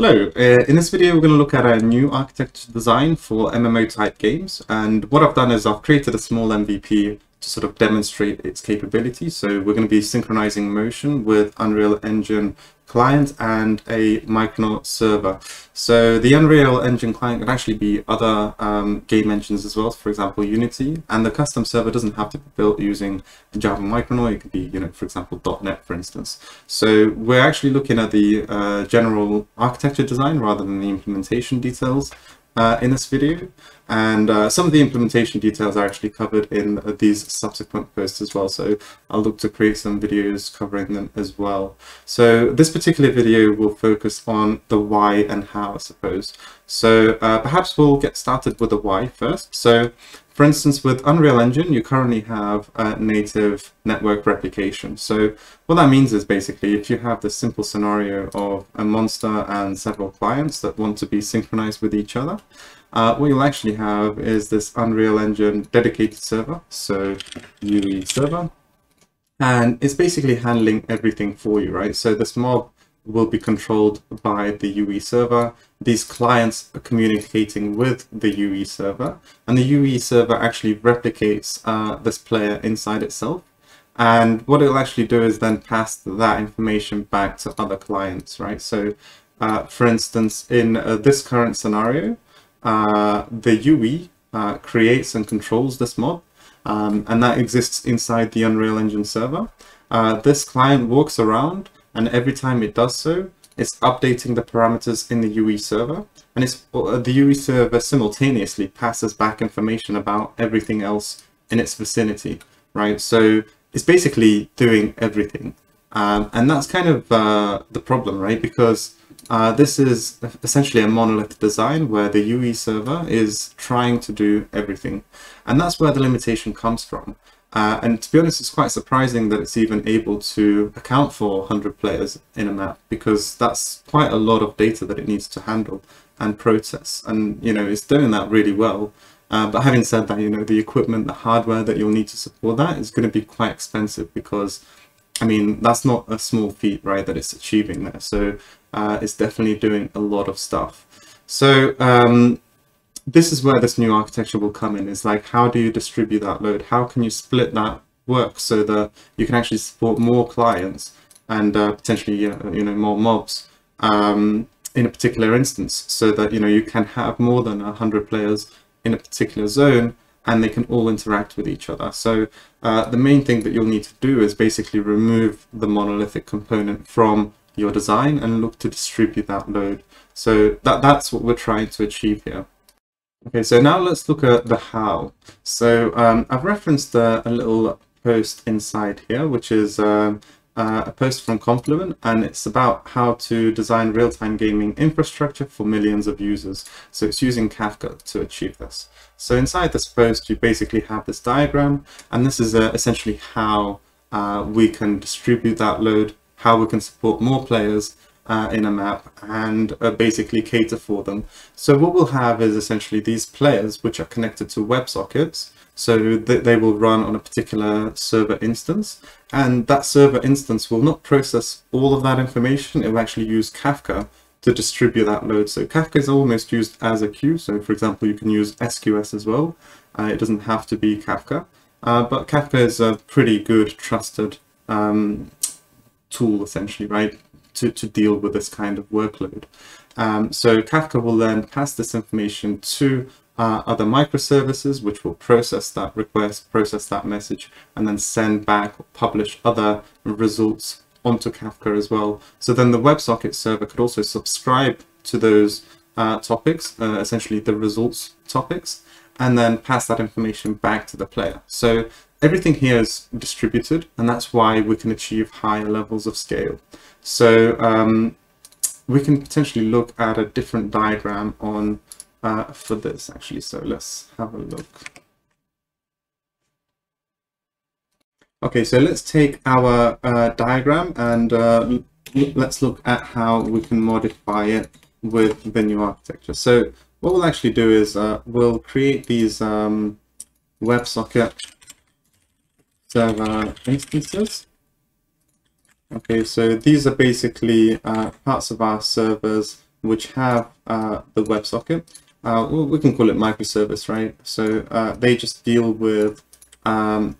Hello, in this video we're going to look at a new architecture design for MMO type games, and what I've done is I've created a small MVP to sort of demonstrate its capability. So we're going to be synchronizing motion with Unreal Engine client and a Micronaut server. So the Unreal Engine client can actually be other game engines as well, for example Unity, and the custom server doesn't have to be built using Java Micronaut. It could be, you know, for example .NET, for instance. So we're actually looking at the general architecture design rather than the implementation details in this video, and some of the implementation details are actually covered in these subsequent posts as well, so I'll look to create some videos covering them as well. So this particular video will focus on the why and how, I suppose. So perhaps we'll get started with the why first. So for instance, with Unreal Engine, you currently have native network replication. So what that means is basically if you have this simple scenario of a monster and several clients that want to be synchronized with each other, what you'll actually have is this Unreal Engine dedicated server, so UE server, and it's basically handling everything for you, right? So this mob will be controlled by the UE server. These clients are communicating with the UE server, and the UE server actually replicates this player inside itself. And what it'll actually do is then pass that information back to other clients, right? So for instance, in this current scenario, the UE creates and controls this mob, and that exists inside the Unreal Engine server. This client walks around, and every time it does so, it's updating the parameters in the UE server, and it's, the UE server simultaneously passes back information about everything else in its vicinity, right? So it's basically doing everything. And that's kind of the problem, right? Because this is essentially a monolith design where the UE server is trying to do everything. And that's where the limitation comes from. And to be honest, it's quite surprising that it's even able to account for 100 players in a map, because that's quite a lot of data that it needs to handle and process. And, you know, it's doing that really well. But having said that, you know, the equipment, the hardware that you'll need to support that is going to be quite expensive, because, I mean, that's not a small feat, right, that it's achieving there. So it's definitely doing a lot of stuff. So this is where this new architecture will come in. It's like, how do you distribute that load? How can you split that work so that you can actually support more clients and potentially, you know, more mobs in a particular instance, so that, you know, you can have more than 100 players in a particular zone and they can all interact with each other. So the main thing that you'll need to do is basically remove the monolithic component from your design and look to distribute that load. So that's what we're trying to achieve here. Okay, so now let's look at the how. So I've referenced a little post inside here, which is a post from Confluent, and it's about how to design real-time gaming infrastructure for millions of users. So it's using Kafka to achieve this. So inside this post, you basically have this diagram, and this is essentially how we can distribute that load, how we can support more players in a map and basically cater for them. So what we'll have is essentially these players which are connected to WebSockets, so they will run on a particular server instance, and that server instance will not process all of that information. It will actually use Kafka to distribute that load. So Kafka is almost used as a queue, so for example you can use SQS as well. It doesn't have to be Kafka, but Kafka is a pretty good trusted tool essentially, right, to deal with this kind of workload. So Kafka will then pass this information to other microservices, which will process that request, process that message, and then send back or publish other results onto Kafka as well. So then the WebSocket server could also subscribe to those topics, essentially the results topics, and then pass that information back to the player. So everything here is distributed, and that's why we can achieve higher levels of scale. So we can potentially look at a different diagram on for this actually. So let's have a look. Okay, so let's take our diagram and let's look at how we can modify it with the new architecture. So what we'll actually do is we'll create these WebSocket server instances. Okay, so these are basically parts of our servers which have the WebSocket. We can call it microservice, right? So they just deal with the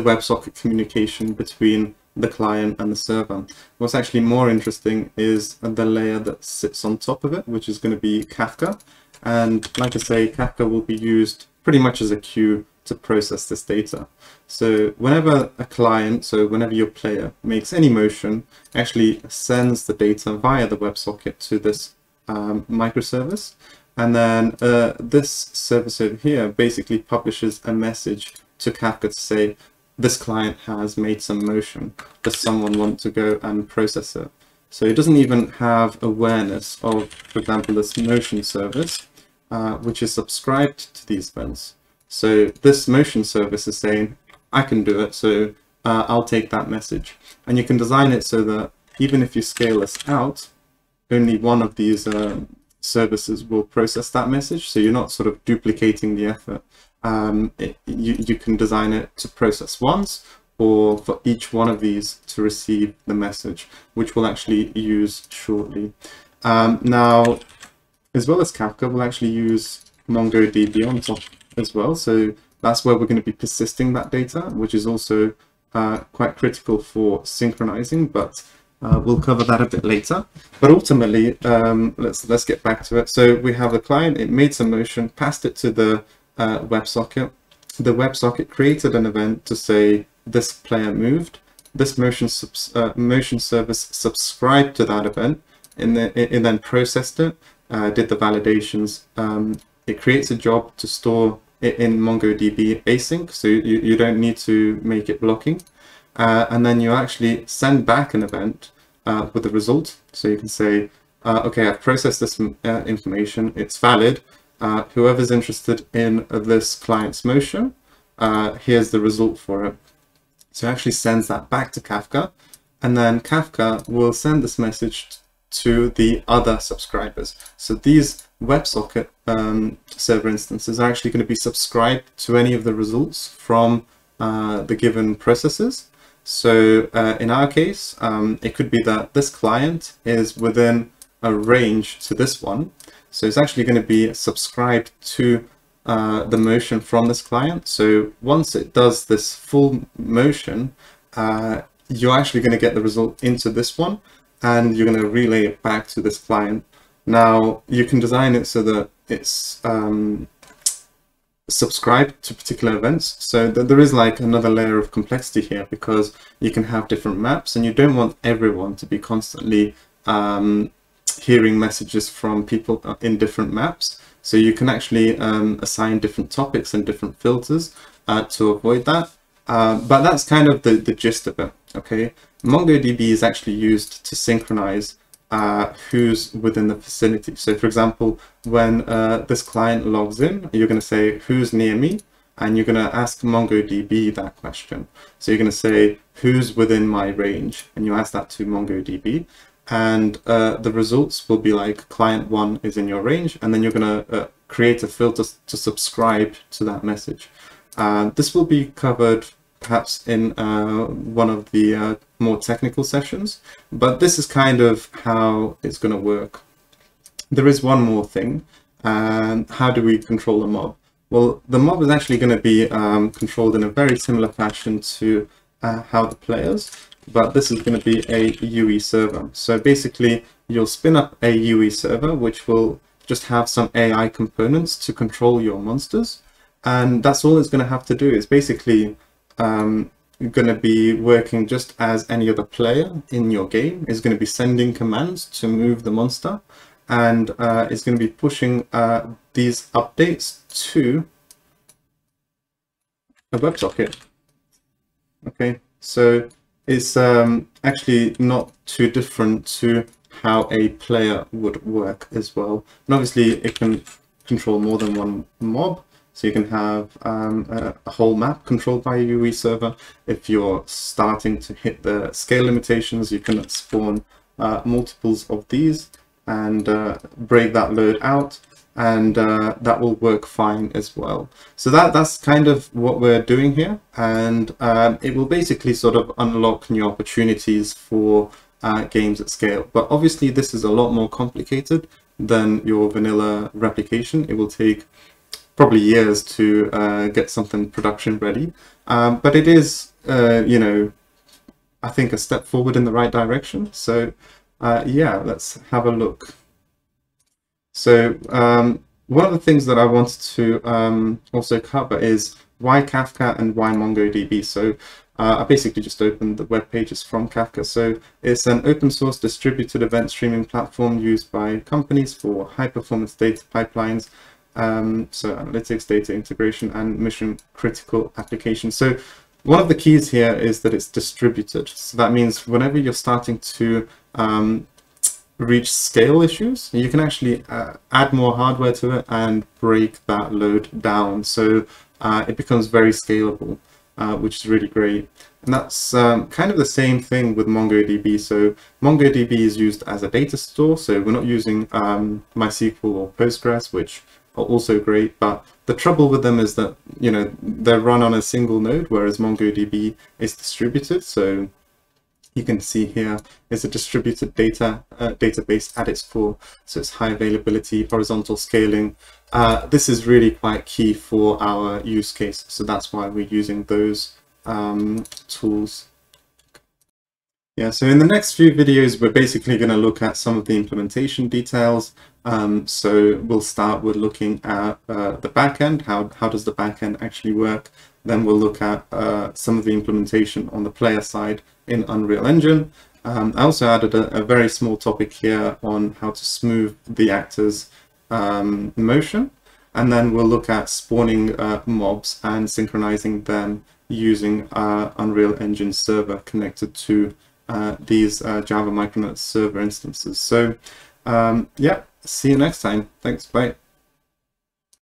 WebSocket communication between the client and the server. What's actually more interesting is the layer that sits on top of it, which is going to be Kafka. And like I say, Kafka will be used pretty much as a queue to process this data. So whenever a client, so whenever your player makes any motion, actually sends the data via the WebSocket to this microservice. And then this service over here basically publishes a message to Kafka to say, this client has made some motion. Does someone want to go and process it? So it doesn't even have awareness of, for example, this motion service, which is subscribed to these events. So this motion service is saying, I can do it, so I'll take that message. And you can design it so that even if you scale this out, only one of these services will process that message. So you're not sort of duplicating the effort. You can design it to process once, or for each one of these to receive the message, which we'll actually use shortly. Now, as well as Kafka, we'll actually use MongoDB on top as well. So that's where we're going to be persisting that data, which is also quite critical for synchronizing, but we'll cover that a bit later. But ultimately, let's get back to it. So we have a client, it made some motion, passed it to the WebSocket. The WebSocket created an event to say, this player moved. This motion service subscribed to that event, and then processed it, did the validations. It creates a job to store it in MongoDB async, so you don't need to make it blocking. And then you actually send back an event with the result. So you can say, okay, I've processed this information, it's valid. Whoever's interested in this client's motion, here's the result for it. So it actually sends that back to Kafka, and then Kafka will send this message to the other subscribers. So these WebSocket server instances are actually going to be subscribed to any of the results from the given processes. So in our case, it could be that this client is within a range to this one. So it's actually going to be subscribed to the motion from this client. So once it does this full motion, you're actually going to get the result into this one, and you're going to relay it back to this client. Now you can design it so that it's subscribed to particular events, so that there is like another layer of complexity here, because you can have different maps and you don't want everyone to be constantly hearing messages from people in different maps. So you can actually assign different topics and different filters to avoid that. But that's kind of the gist of it, okay? MongoDB is actually used to synchronize who's within the vicinity. So for example, when this client logs in, you're going to say, who's near me? And you're going to ask MongoDB that question. So you're going to say, who's within my range? And you ask that to MongoDB. And the results will be like client one is in your range, and then you're going to create a filter to subscribe to that message. This will be covered perhaps in one of the more technical sessions, but this is kind of how it's going to work. There is one more thing. How do we control a mob? Well, the mob is actually going to be controlled in a very similar fashion to how the players. But this is going to be a UE server. So basically, you'll spin up a UE server, which will just have some AI components to control your monsters. And that's all it's going to have to do. It's basically going to be working just as any other player in your game. It's going to be sending commands to move the monster. And it's going to be pushing these updates to a WebSocket. Okay, so it's actually not too different to how a player would work as well. And obviously it can control more than one mob. So you can have a whole map controlled by a UE server. If you're starting to hit the scale limitations, you can spawn multiples of these and break that load out. And that will work fine as well. So that's kind of what we're doing here, and it will basically sort of unlock new opportunities for games at scale. But obviously this is a lot more complicated than your vanilla replication. It will take probably years to get something production ready, but it is, you know, I think a step forward in the right direction. So yeah, let's have a look. So one of the things that I wanted to also cover is why Kafka and why MongoDB. So I basically just opened the web pages from Kafka. So it's an open source distributed event streaming platform used by companies for high performance data pipelines, so analytics, data integration, and mission critical applications. So one of the keys here is that it's distributed. So that means whenever you're starting to reach scale issues, you can actually add more hardware to it and break that load down. So it becomes very scalable, which is really great. And that's kind of the same thing with MongoDB. So MongoDB is used as a data store. So we're not using MySQL or Postgres, which are also great. But the trouble with them is that, you know, they're run on a single node, whereas MongoDB is distributed. So you can see here is a distributed data database at its core. So it's high availability, horizontal scaling. This is really quite key for our use case. So that's why we're using those tools. Yeah, so in the next few videos, we're basically going to look at some of the implementation details. So we'll start with looking at the backend. How does the backend actually work? Then we'll look at some of the implementation on the player side in Unreal Engine. I also added a very small topic here on how to smooth the actor's motion. And then we'll look at spawning mobs and synchronizing them using Unreal Engine server connected to these Java Micronaut server instances. So yeah, see you next time. Thanks, bye.